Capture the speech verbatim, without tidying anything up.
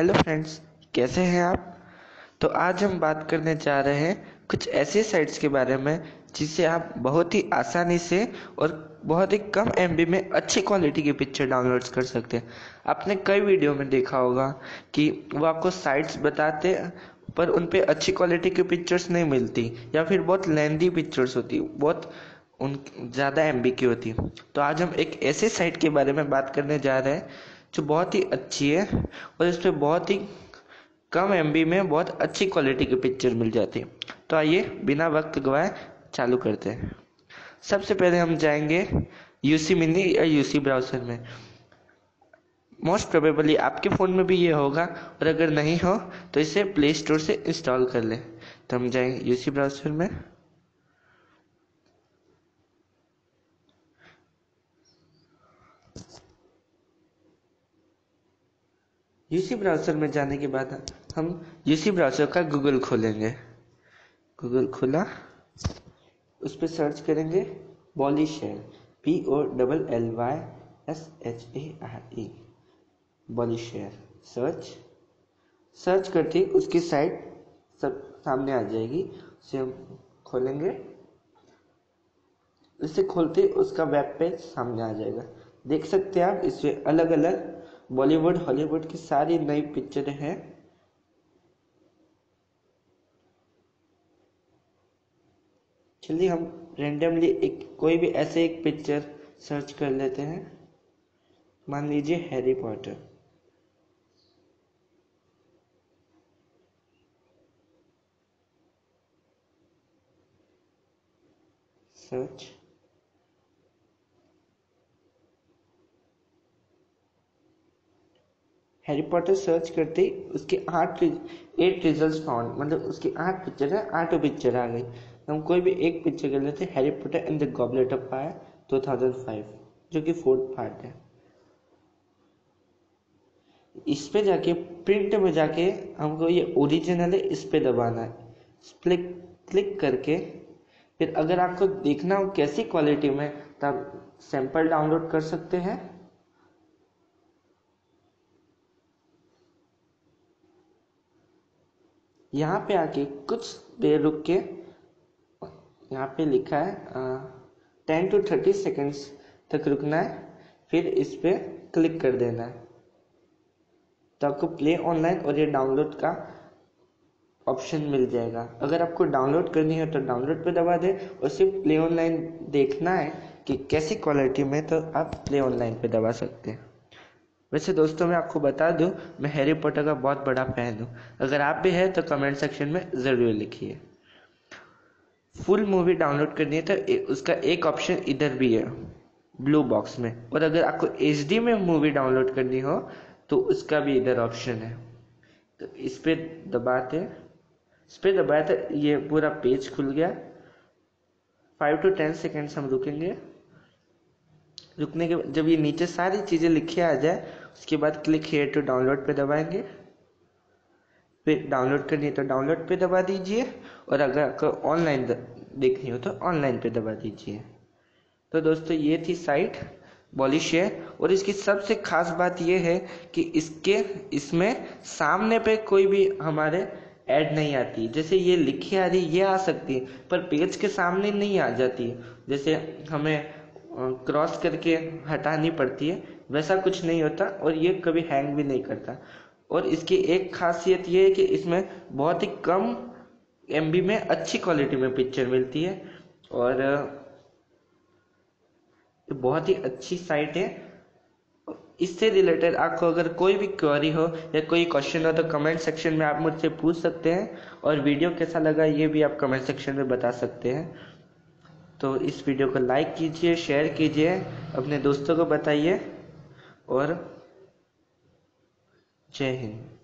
Hello friends, कैसे हैं आप। तो आज हम बात करने जा रहे हैं कुछ ऐसे साइट्स के बारे में जिससे आप बहुत ही आसानी से और बहुत ही कम एमबी में अच्छी क्वालिटी की पिक्चर डाउनलोड्स कर सकते हैं। आपने कई वीडियो में देखा होगा कि वो आपको साइट्स बताते पर उन पे अच्छी क्वालिटी की पिक्चर्स नहीं मिलती या फिर बहुत लेंदी पिक्चर्स होती, बहुत उन ज़्यादा एमबी की होती। तो आज हम एक ऐसे साइट के बारे में बात करने जा रहे हैं जो बहुत ही अच्छी है और इस पर बहुत ही कम एमबी में बहुत अच्छी क्वालिटी की पिक्चर मिल जाती है। तो आइए बिना वक्त गवाए चालू करते हैं। सबसे पहले हम जाएंगे यूसी मिनी या यूसी ब्राउज़र में। मोस्ट प्रोबेबली आपके फ़ोन में भी ये होगा और अगर नहीं हो तो इसे प्ले स्टोर से इंस्टॉल कर लें। तो हम जाएंगे यूसी ब्राउज़र में। यूसी ब्राउज़र में जाने के बाद हम यूसी ब्राउज़र का गूगल खोलेंगे। गूगल खोला, उस पर सर्च करेंगे Bollyshare, B O double L Y S H A R E, Bollyshare. Search search करते उसकी साइट सब सामने आ जाएगी, उसे हम खोलेंगे। इसे खोलते उसका वेब पेज सामने आ जाएगा। देख सकते हैं आप, इसमें अलग अलग बॉलीवुड हॉलीवुड की सारी नई पिक्चरें हैं। चलिए हम रेंडमली एक कोई भी ऐसे एक पिक्चर सर्च कर लेते हैं। मान लीजिए Harry Potter. Search Harry Potter search करते ही उसके आठ एट रिजल्ट फाउंड, मतलब उसकी आठ पिक्चर है, आठों पिक्चर आ गई। हम कोई भी एक पिक्चर कर लेते हैं, Harry Potter and the goblet of fire दो हज़ार पाँच, जो कि फोर्थ पार्ट है। इस पे जाके प्रिंट में जाके हमको ये ओरिजिनल है, इस पे दबाना है। इस पे क्लिक करके फिर अगर आपको देखना हो कैसी क्वालिटी में, तब सैंपल डाउनलोड कर सकते हैं। यहाँ पे आके कुछ देर रुक के यहाँ पे लिखा है टेन टू थर्टी सेकेंड्स तक रुकना है, फिर इस पर क्लिक कर देना है। तो आपको प्ले ऑनलाइन और ये डाउनलोड का ऑप्शन मिल जाएगा। अगर आपको डाउनलोड करनी है तो डाउनलोड पे दबा दें और सिर्फ प्ले ऑनलाइन देखना है कि कैसी क्वालिटी में, तो आप प्ले ऑनलाइन पे दबा सकते हैं। वैसे दोस्तों मैं आपको बता दूं, मैं हैरी पॉटर का बहुत बड़ा फैन हूं। अगर आप भी हैं तो कमेंट सेक्शन में ज़रूर लिखिए। फुल मूवी डाउनलोड करनी है तो ए, उसका एक ऑप्शन इधर भी है ब्लू बॉक्स में, और अगर आपको एच डी में मूवी डाउनलोड करनी हो तो उसका भी इधर ऑप्शन है। तो इस पर दबाते इस पर दबाया तो ये पूरा पेज खुल गया। फाइव टू टेन सेकेंड्स हम रुकेंगे। रुकने के बाद जब ये नीचे सारी चीज़ें लिखी आ जाए उसके बाद क्लिक हियर टू डाउनलोड पे दबाएंगे। फिर डाउनलोड करनी है तो डाउनलोड पे दबा दीजिए और अगर आपको ऑनलाइन देखनी हो तो ऑनलाइन पे दबा दीजिए। तो दोस्तों ये थी साइट बॉलीशेयर, और इसकी सबसे खास बात ये है कि इसके इसमें सामने पे कोई भी हमारे ऐड नहीं आती। जैसे ये लिखी आ रही ये आ सकती है पर पेज के सामने नहीं आ जाती, जैसे हमें क्रॉस करके हटानी पड़ती है, वैसा कुछ नहीं होता। और ये कभी हैंग भी नहीं करता। और इसकी एक खासियत ये है कि इसमें बहुत ही कम एमबी में अच्छी क्वालिटी में पिक्चर मिलती है और बहुत ही अच्छी साइट है। इससे रिलेटेड आपको अगर कोई भी क्वेरी हो या कोई क्वेश्चन हो तो कमेंट सेक्शन में आप मुझसे पूछ सकते हैं, और वीडियो कैसा लगा ये भी आप कमेंट सेक्शन में बता सकते हैं। तो इस वीडियो को लाइक कीजिए, शेयर कीजिए, अपने दोस्तों को बताइए, और जय हिंद।